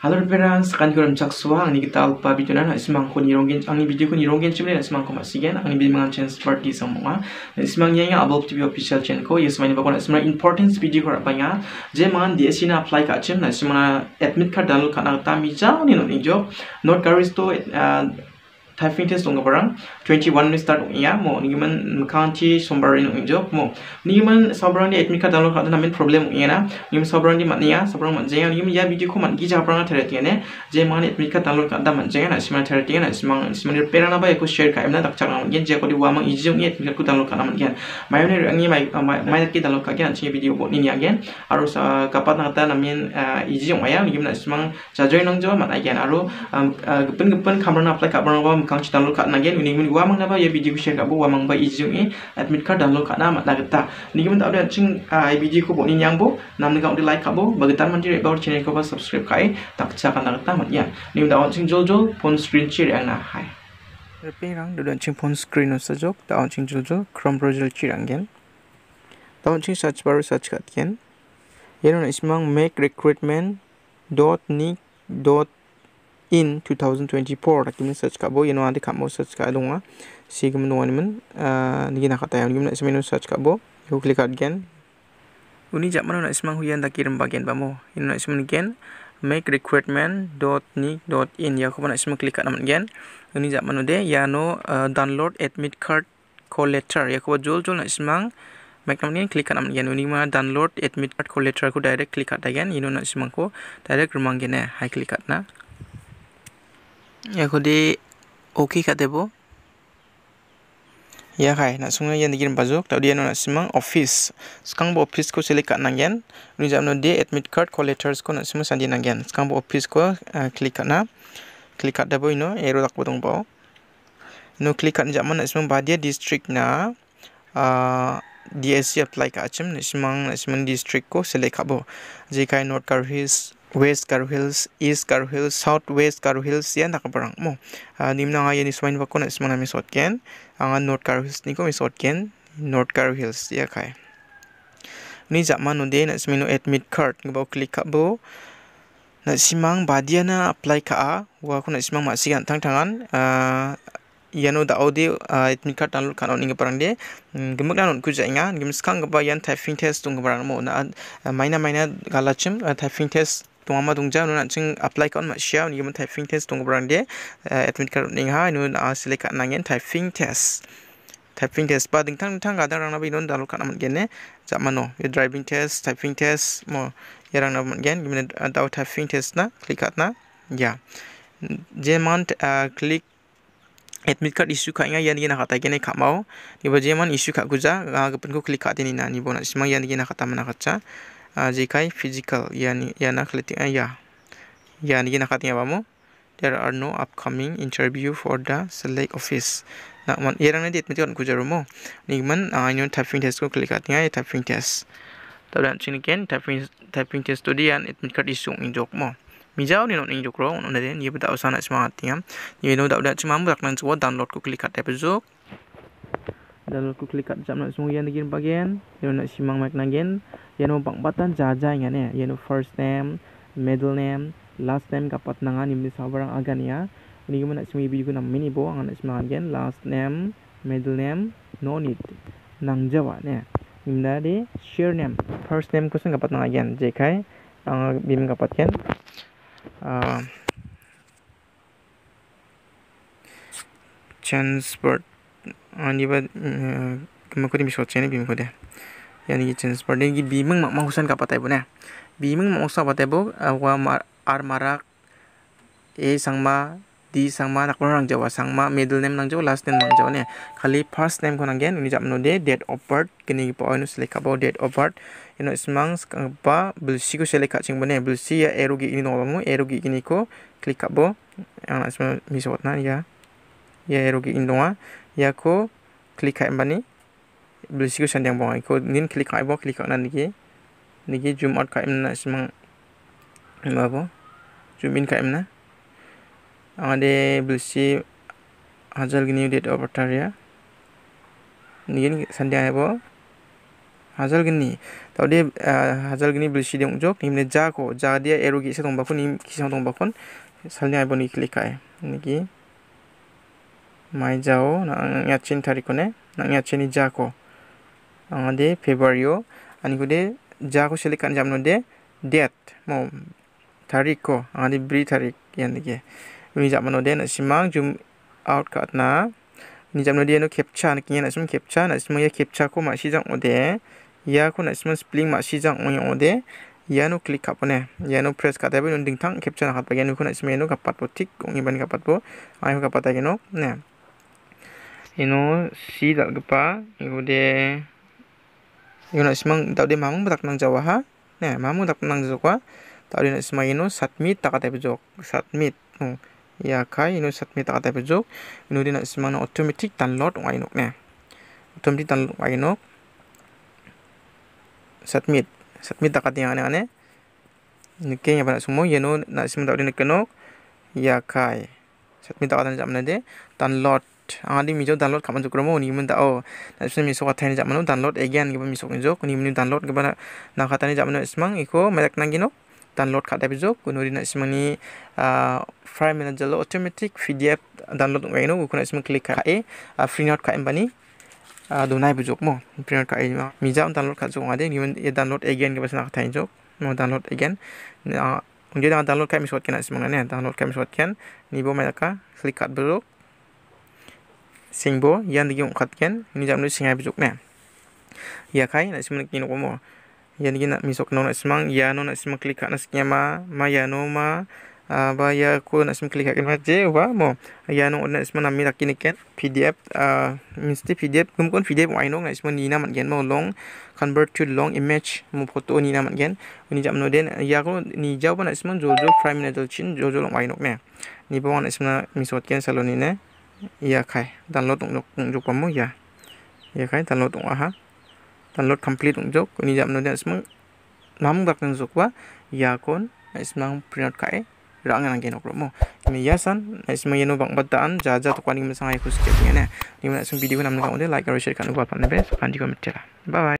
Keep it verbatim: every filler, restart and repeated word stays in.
Halo friends, kan kurang caksua ang ni kita lupa video na ismang ko ni ronggin ang ni video ko ni ronggin chimle na ismang ko masigen ang ni bimangan chance party sa mga na ismang niya nga ABOVE T V Official channel ko yes man ko na ismang importance video ko apa nga je man D S C na apply ka chim na ismang admit card download ka na ta mi jao ni no ni job not carries to typing test dong barang twenty-one start ya mo niman county sombarin job mo niman sabrang ni admit card download kada namin problem ya na niman sabrang ni matnya sabrang man jeng niman ya video ko man gi jabrang therapy ne je man admit card download kada man jeng na simang therapy na simang simang perana ba ko share ka imna dakchang man gen je ko di wa man izum ni admit card download kada man gen mayo ne angi mai mai ki download ka gen chi video bo ni ya gen aro sa kapat na kada namin izum ya niman simang jajoy nang jo man agen aro gepen gepen kamrana apply ka barang kang ci download kana gen ini min guamang na ba ya video share ka bu guamang ba izung e admit card download kana mat lagata ni min ta ada ching ai video ko bo ni yang bo nam ni ka di like ka bo bagatan man di record channel ko ba subscribe kai tak cha kana ta mat ya ni da on ching jol jol phone screen chi rang na hai repe rang da ching phone screen on sa jok ta on ching jol jol chrome browser chi rang gen ta on ching search bar search ka gen yeno ismang make recruitment dot nick dot in two thousand twenty-four takimin search ka bo yeno andi kamo search ka donga sigum no animen ni na kata yeno semino search ka bo you click again uni jamano na ismang huyan takirim bagian bamo yeno ismang again make recruitment dot nick dot in ya ko na ismang click ka naman again uni jamano de yano download admit card call letter ya ko jol jol na ismang make naman click ka naman again uni ma download admit card call letter ko direct click ka again yeno na ismang ko direct rumang again na hai click ka na ya kode oke katebo ya kai na sunga yan dikirim bazok tau dia na simang office skang bo office ko select kan ngen ni jamno de admit card collectors ko na simang sandi ngen skang bo office ko klik na klik katebo ino ero tak bodong bo no klik kan jamna simang badia district na D S C apply ka achim na simang simang district ko select kabo jkai not car his West Garo Hills, East Garo Hills, South West Garo Hills yan nakabarang mo. Nimna nga yan iswain pa ko na ismang na misot ken. Ang North Garo Hills ni ko misot ken. North Garo Hills ya kay. Ni zaman no de na ismino admit card. Ngabaw click ka bo. Na simang badia na apply ka a. Wa ko na ismang masigan tang tangan. Yano da audio admit card download kan on ingeparang de gemak nan on kuja inga gemiskang gaba yan typing test tung gebarang mo na maina maina galachim typing test tungama tungja nun ching apply kan ma shia ni gem typing test tung gebarang de admit card ning ha nun select kan nangen typing test typing test ba ding tang tang ga darang na bi non download kan man gene jamano driving test typing test mo yarang na man gen gem da typing test na click at na ya je mount click admit card issue ka inga yan gina kata gene ka mau ni ba jeman issue ka guza ga pen ko click ka deni na ni bona simang yan gina kata mana kacha je kai physical yan yana kleti ya yan gina kata ya bamo there are no upcoming interview for the select office na man erang na admit card guza romo ni man ayon typing test ko click ka tinga typing test tadan chin again typing typing test to dian admit card issue injok mo mijau ni non injuk ro on den ye bata usana smart tiam ye no dauda chimam raknan chuwa download ku click at episode download ku click at jamna sung yan gin bagian ye no simang mak nagen ye no bangbatan jaja ngane ye no first name middle name last name kapat nanga nimni sabarang agania ni gimana simi bi guna mini bo angan smart gen last name middle name no need nang jawa ne nimna de share name first name kusang kapat nanga gen je kai ang bim kapat gen Uh, chance board ani ba kemakuri misot chene bim kode yani chance board ni bimang mak mahusan ka patai bona bimang mak usah patai bo wa ar marak e sangma di sangma nak orang jawa sangma middle name nang jawa last name nang jawa ne khali first name ko nang gen uni japno de date of birth kini po anu select ka bo date of birth ino ismang ba bulsi ko select ka ching bone bulsi ya erugi ini nolamo erugi ini ko click ka bo ana ismang misot na ya ya erugi indonga ya ko click ka bani bulsi ko sandang bo ko nin click ka bo click ka na niki niki zoom out ka imna ismang ma bo zoom in ka imna ade bulsi ajal gini date of birth ya niki sandang bo hazal gini tau dia uh, hazal gini beli sidiang ujok nimne jako ja dia erugi se tongbakon nim kisang tongbakon salnya ibon iklik kai niki mai jao na yachin tarikone na yachini jako angade februario anikode jako selikan jamno de date mau tariko angade bri tarik yan niki mi jamno de na simang jum out katna ni jamno dia no captcha na kinya na sim captcha na sim ya captcha ko ma sijang ode ya ko na sim spling ma sijang ode ya no click kapone ya no press kata be no dingtang captcha na khat bagenu ko na sim no kapat po tik ngi ban kapat po ai ko kapat ageno ne ino si dal gpa ode yo na sim tau de mamung tak nang jawa ha ne mamung tak nang jokwa tau de na sim ino submit tak kata be jok submit ya kai ino submit tak kata pejok ino dina semana automatic download ngai nok ne automatic download ngai nok submit submit tak kata ane ane nike ya bana sumo yeno na sim tak dina kenok ya kai submit tak kata jamna de download angadi mijo download kaman jukromo ni menta o na sim miso kata ni jamna download again giba miso njok ni meni download giba na kata ni jamna semang iko melak nang gino download kata pejok kuno dina semani file manager lo automatic pdf download ngai no kuno semang klik kai print out kai bani donai pejok mo print out kai mi jam download kata jong ade given download again ke pasna kata jok no download again unge dang download kai mi short kena semang ne download kai mi short ken ni bo melaka klik kat bro singbo yan digi ongkat ken ni jam no singai pejok ne ya kai na semang kino mo yan gina misok no na simang ya no na simang klik na skema ma ya no ma ba ya ko na simang klik na je wa mo ya no na simang na mi rakini ken pdf misti pdf kum kon pdf wa no na simang ni na man gen mo long convert to long image mo photo ni na man gen ni jam no den ya ko ni jaw na simang jojo prime na chin jojo long wa no ne ni ba na simang misot ken saloni ne ya kai download nok nok pa mo ya ya kai download wa ha download complete untuk ini jam nol dan semang namun bakal nzukwa ya kon semang print kai rangan angin okromo ini yasan semang yeno bang bataan jaja to kwani mesang ai kuskep ngene ini semang video namun kamu like share kan buat pamne bes pandi komentar bye bye.